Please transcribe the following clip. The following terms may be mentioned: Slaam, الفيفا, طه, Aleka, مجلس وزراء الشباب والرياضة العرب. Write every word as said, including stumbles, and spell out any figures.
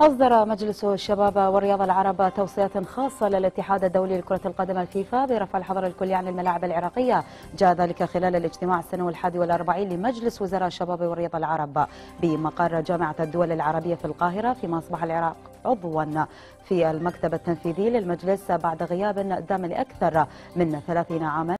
أصدر مجلس الشباب والرياضة العرب توصيات خاصة للاتحاد الدولي لكرة القدم الفيفا برفع الحظر الكلي عن الملاعب العراقية. جاء ذلك خلال الاجتماع السنوي الحادي والأربعين لمجلس وزراء الشباب والرياضة العرب بمقر جامعة الدول العربية في القاهرة، فيما أصبح العراق عضوا في المكتب التنفيذي للمجلس بعد غياب دام لأكثر من ثلاثين عاما.